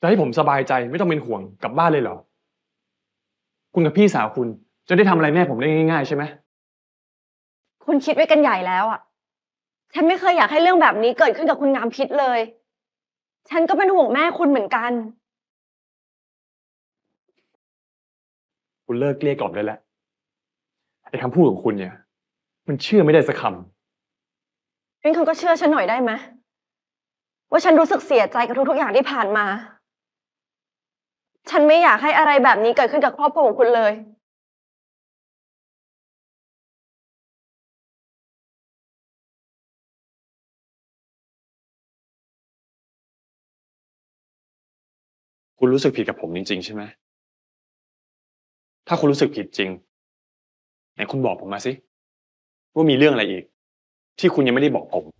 จะให้ผมสบายใจไม่ต้องเป็นห่วงกลับบ้านเลยเหรอคุณกับพี่สาวคุณจะได้ทำอะไรแม่ผมได้ง่ายๆใช่ไหมคุณคิดไว้กันใหญ่แล้วอ่ะฉันไม่เคยอยากให้เรื่องแบบนี้เกิดขึ้นกับคุณงามพิษเลยฉันก็เป็นห่วงแม่คุณเหมือนกันคุณเลิกเกลี้ยกล่อมได้แล้วไอ้คำพูดของคุณเนี่ยมันเชื่อไม่ได้สักคำงั้นคุณก็เชื่อฉันหน่อยได้ไหมว่าฉันรู้สึกเสียใจกับทุกๆอย่างที่ผ่านมาฉันไม่อยากให้อะไรแบบนี้เกิดขึ้นกับครอบครัวของคุณเลยคุณรู้สึกผิดกับผมจริงๆใช่ไหมถ้าคุณรู้สึกผิดจริงไหนคุณบอกผมมาสิว่ามีเรื่องอะไรอีกที่คุณยังไม่ได้บอกผม